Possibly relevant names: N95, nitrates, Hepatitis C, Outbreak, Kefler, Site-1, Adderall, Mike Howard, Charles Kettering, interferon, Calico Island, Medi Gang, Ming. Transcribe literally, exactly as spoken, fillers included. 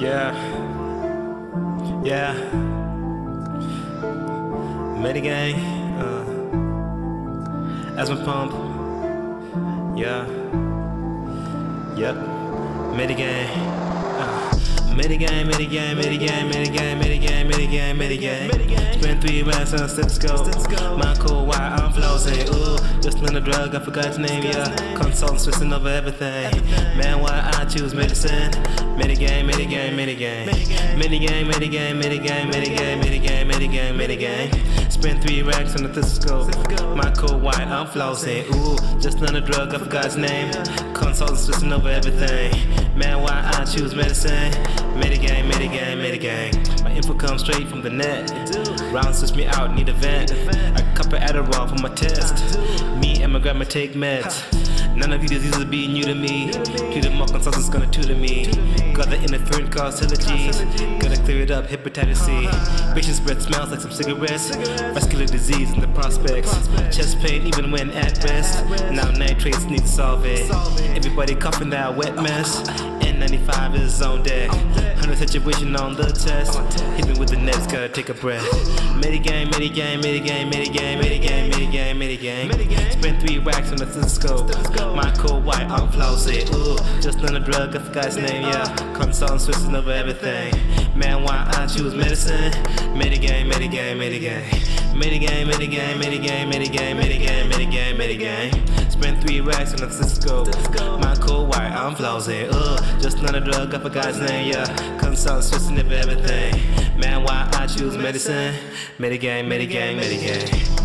Yeah. Yeah. Medi Gang. Uh, asthma pump. Yeah. Yep. Medi Gang. Uh, Medi Gang, Medi Gang, Medi Gang, Medi Gang, Medi Gang, Medi Gang, Medi Gang. Spent three months on a stethoscope. My cool wire, I'm flossing. Ooh, just another drug, I forgot his name. Yeah. Consultant switching over everything. Man, why I choose medicine? Medi Gang, Medi Gang, Medi Gang. Medi Gang, Medi Gang, Medi Gang, Medi Gang, Medi Gang, Medi Gang, Medi Gang. Spent three racks on the stethoscope. My cool white, I'm flossing. Ooh, just another drug, I forgot his name. Consultant switching over everything. Man, why I choose medicine? Medi Gang, Medi Gang, Medi Gang. My info comes straight from the net. Rounds switch me out, need a vent. A cup of Adderall for my test. Me and my grandma take meds. None of these diseases be new to me. Tutor more consultants gonna tutor me. Got the interferon cause synergies. Gotta clear it up, hepatitis C. Patient's breath smells like some cigarettes. Vascular disease in the prospects. Chest pain even when at rest. Now nitrates need to solve it. Everybody coughing that wet mess. N ninety-five is on deck. one hundred situation on the test. Hit me with the nets, gotta take a breath. Medi Gang, Medi Gang, Medi Gang, Medi Gang, Medi Gang, Medi Gang, Medi Gang. Spent three racks on the stethoscope. My cool white, I'm flousy. Ooh, just on a drug, I forgot his name. Yeah, consultant switching over everything. Man, why I choose medicine? Medi Gang, Medi Gang, Medi Gang. Medi Gang, Medi Gang, Medi Gang, Medi Gang, Medi Gang, Medi Gang, Medi Gang. Spent three racks on the stethoscope. My cool white, I'm flousy. Ooh, just on a drug, I forgot his name. Yeah, consultant switching over everything. Man, why I choose medicine? Medi Gang, Medi Gang, Medi Gang.